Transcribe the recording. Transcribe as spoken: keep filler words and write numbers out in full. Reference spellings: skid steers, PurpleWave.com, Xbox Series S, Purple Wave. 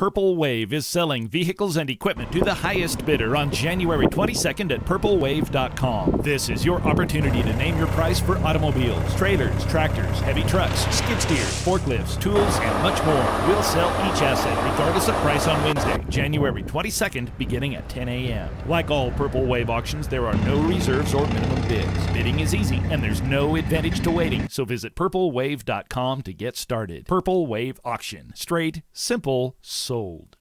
Purple Wave is selling vehicles and equipment to the highest bidder on January twenty-second at Purple Wave dot com. This is your opportunity to name your price for automobiles, trailers, tractors, heavy trucks, skid steers, forklifts, tools, and much more. We'll sell each asset regardless of price on Wednesday, January twenty-second, beginning at ten A M Like all Purple Wave auctions, there are no reserves or minimum bids. Bidding is easy, and there's no advantage to waiting, so visit Purple Wave dot com to get started. Purple Wave Auction. Straight, simple, sold.